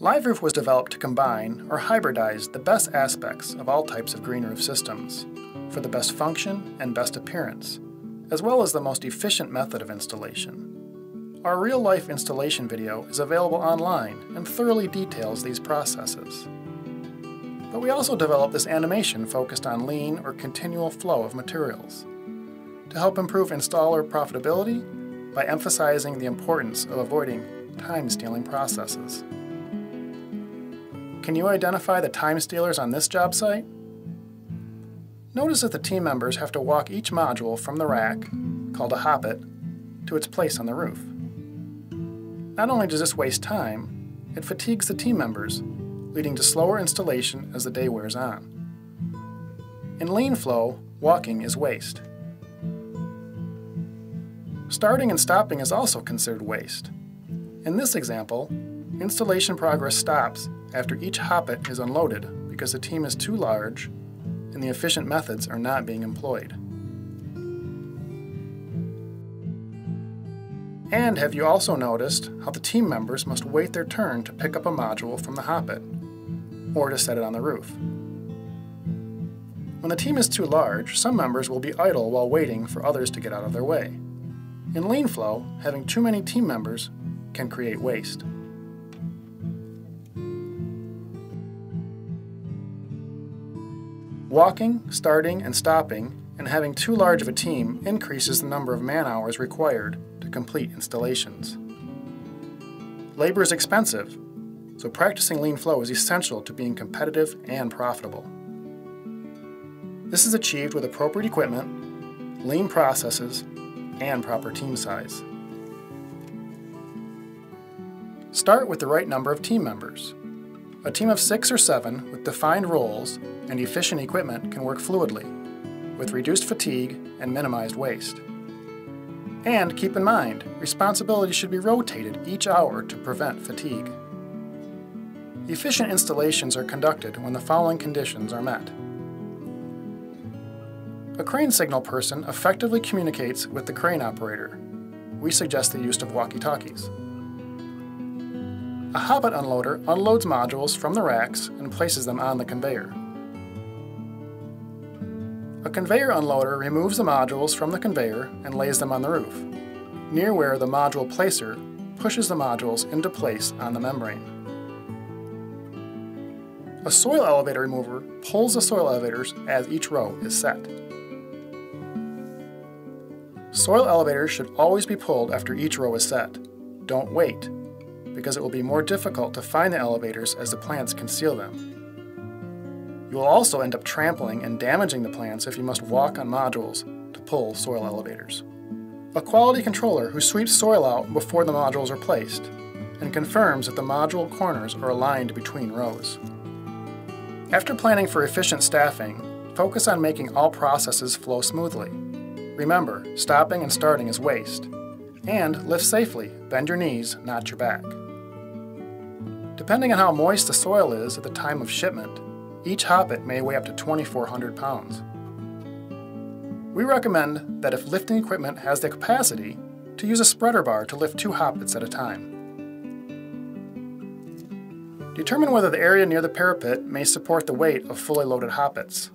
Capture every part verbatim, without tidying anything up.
LiveRoof was developed to combine or hybridize the best aspects of all types of green roof systems for the best function and best appearance, as well as the most efficient method of installation. Our real-life installation video is available online and thoroughly details these processes. But we also developed this animation focused on lean or continual flow of materials to help improve installer profitability by emphasizing the importance of avoiding time-stealing processes. Can you identify the time stealers on this job site? Notice that the team members have to walk each module from the rack, called a hoppit, to its place on the roof. Not only does this waste time, it fatigues the team members, leading to slower installation as the day wears on. In lean flow, walking is waste. Starting and stopping is also considered waste. In this example, installation progress stops after each hoppit is unloaded because the team is too large and the efficient methods are not being employed. And have you also noticed how the team members must wait their turn to pick up a module from the hoppit, or to set it on the roof? When the team is too large, some members will be idle while waiting for others to get out of their way. In lean flow, having too many team members can create waste. Walking, starting, and stopping, and having too large of a team increases the number of man-hours required to complete installations. Labor is expensive, so practicing lean flow is essential to being competitive and profitable. This is achieved with appropriate equipment, lean processes, and proper team size. Start with the right number of team members. A team of six or seven with defined roles and efficient equipment can work fluidly, with reduced fatigue and minimized waste. And keep in mind, responsibilities should be rotated each hour to prevent fatigue. Efficient installations are conducted when the following conditions are met. A crane signal person effectively communicates with the crane operator. We suggest the use of walkie-talkies. A hoppit unloader unloads modules from the racks and places them on the conveyor. A conveyor unloader removes the modules from the conveyor and lays them on the roof, near where the module placer pushes the modules into place on the membrane. A soil elevator remover pulls the soil elevators as each row is set. Soil elevators should always be pulled after each row is set. Don't wait, because it will be more difficult to find the elevators as the plants conceal them. You will also end up trampling and damaging the plants if you must walk on modules to pull soil elevators. A quality controller who sweeps soil out before the modules are placed and confirms that the module corners are aligned between rows. After planning for efficient staffing, focus on making all processes flow smoothly. Remember, stopping and starting is waste. And lift safely, bend your knees, not your back. Depending on how moist the soil is at the time of shipment, each hoppit may weigh up to twenty-four hundred pounds. We recommend that if lifting equipment has the capacity, to use a spreader bar to lift two hoppits at a time. Determine whether the area near the parapet may support the weight of fully loaded hoppits.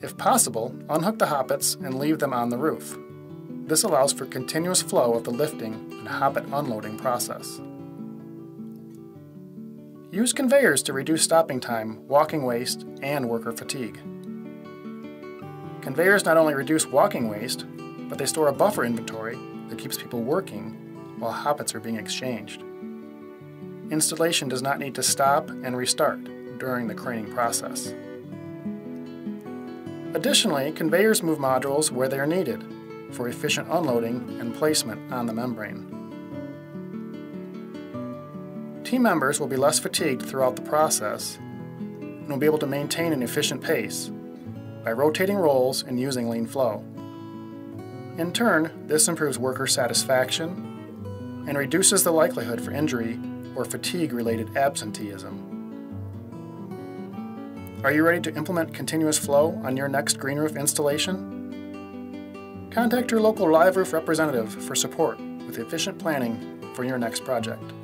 If possible, unhook the hoppits and leave them on the roof. This allows for continuous flow of the lifting and hoppit unloading process. Use conveyors to reduce stopping time, walking waste, and worker fatigue. Conveyors not only reduce walking waste, but they store a buffer inventory that keeps people working while hoppits are being exchanged. Installation does not need to stop and restart during the craning process. Additionally, conveyors move modules where they are needed for efficient unloading and placement on the membrane. Team members will be less fatigued throughout the process and will be able to maintain an efficient pace by rotating roles and using lean flow. In turn, this improves worker satisfaction and reduces the likelihood for injury or fatigue-related absenteeism. Are you ready to implement continuous flow on your next green roof installation? Contact your local LiveRoof representative for support with efficient planning for your next project.